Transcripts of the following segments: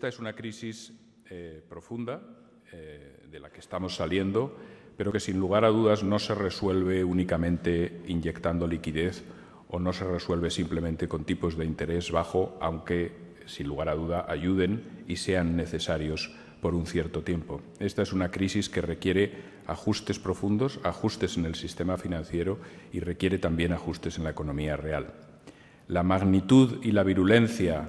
Esta es una crisis profunda de la que estamos saliendo, pero que sin lugar a dudas no se resuelve únicamente inyectando liquidez o no se resuelve simplemente con tipos de interés bajo, aunque sin lugar a duda ayuden y sean necesarios por un cierto tiempo. Esta es una crisis que requiere ajustes profundos, ajustes en el sistema financiero y requiere también ajustes en la economía real. La magnitud y la virulencia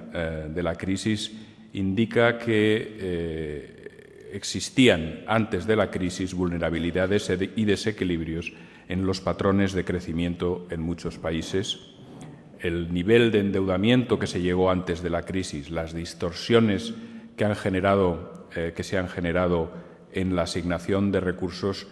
de la crisis indica que existían antes de la crisis vulnerabilidades y desequilibrios en los patrones de crecimiento en muchos países. El nivel de endeudamiento que se llegó antes de la crisis, las distorsiones que se han generado en la asignación de recursos,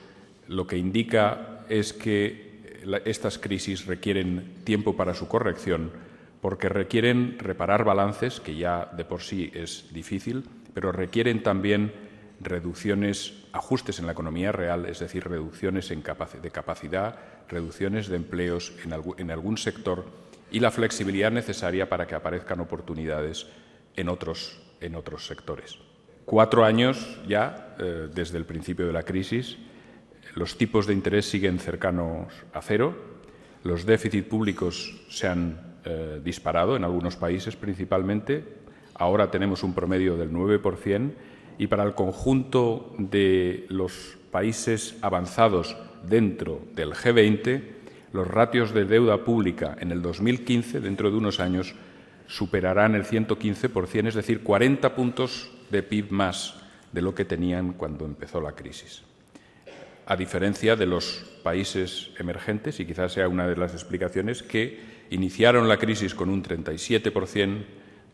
lo que indica es que estas crisis requieren tiempo para su corrección, porque requieren reparar balances, que ya de por sí es difícil, pero requieren también reducciones, ajustes en la economía real, es decir, reducciones de capacidad, reducciones de empleos en algún sector y la flexibilidad necesaria para que aparezcan oportunidades en otros sectores. 4 años ya desde el principio de la crisis, los tipos de interés siguen cercanos a cero, los déficits públicos se han disparado en algunos países principalmente, ahora tenemos un promedio del 9%, y para el conjunto de los países avanzados dentro del G20, los ratios de deuda pública en el 2015, dentro de unos años, superarán el 115%, es decir, 40 puntos de PIB más de lo que tenían cuando empezó la crisis. A diferencia de los países emergentes, y quizás sea una de las explicaciones, que iniciaron la crisis con un 37%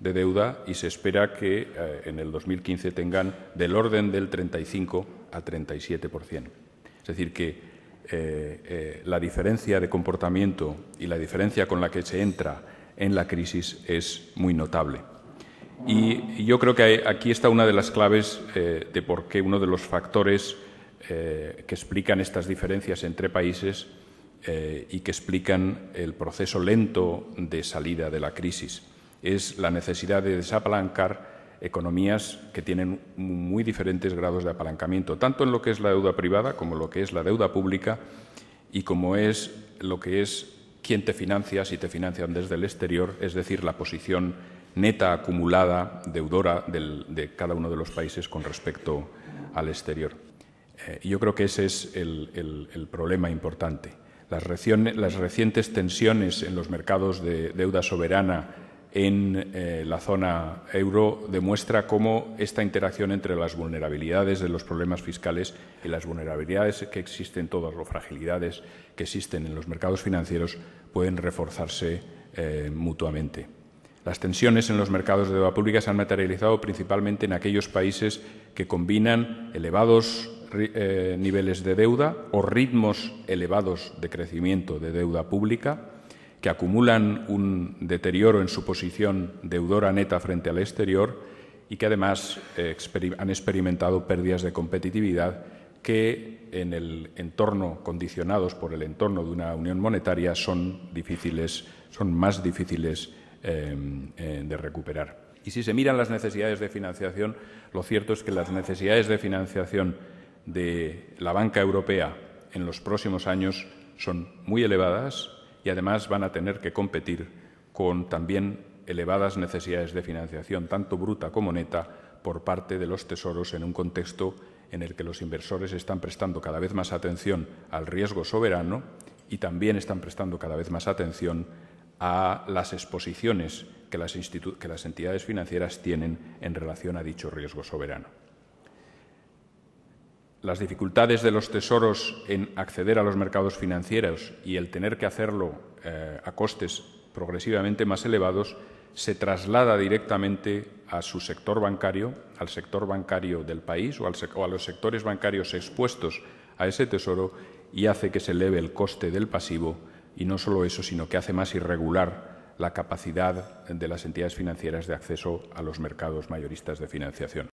de deuda y se espera que en el 2015 tengan del orden del 35 al 37%. Es decir, que la diferencia de comportamiento y la diferencia con la que se entra en la crisis es muy notable. Y yo creo que aquí está una de las claves de por qué uno de los factores que explican estas diferencias entre países y que explican el proceso lento de salida de la crisis. Es la necesidad de desapalancar economías que tienen muy diferentes grados de apalancamiento, tanto en lo que es la deuda privada como lo que es la deuda pública y como es lo que es quién te financia, si te financian desde el exterior, es decir, la posición neta acumulada deudora de cada uno de los países con respecto al exterior. Yo creo que ese es el problema importante. Las recientes tensiones en los mercados de deuda soberana en la zona euro demuestra cómo esta interacción entre las vulnerabilidades de los problemas fiscales y las vulnerabilidades que existen, todas las fragilidades que existen en los mercados financieros pueden reforzarse mutuamente. Las tensiones en los mercados de deuda pública se han materializado principalmente en aquellos países que combinan elevados niveles de deuda o ritmos elevados de crecimiento de deuda pública, que acumulan un deterioro en su posición deudora neta frente al exterior y que además han experimentado pérdidas de competitividad que en el entorno, condicionados por el entorno de una unión monetaria, son más difíciles de recuperar. Y si se miran las necesidades de financiación, lo cierto es que las necesidades de financiación de la banca europea en los próximos años son muy elevadas y además van a tener que competir con también elevadas necesidades de financiación, tanto bruta como neta, por parte de los tesoros en un contexto en el que los inversores están prestando cada vez más atención al riesgo soberano y también están prestando cada vez más atención a las exposiciones que las entidades financieras tienen en relación a dicho riesgo soberano. Las dificultades de los tesoros en acceder a los mercados financieros y el tener que hacerlo a costes progresivamente más elevados se traslada directamente a su sector bancario, al sector bancario del país o a los sectores bancarios expuestos a ese tesoro y hace que se eleve el coste del pasivo y no solo eso, sino que hace más irregular la capacidad de las entidades financieras de acceso a los mercados mayoristas de financiación.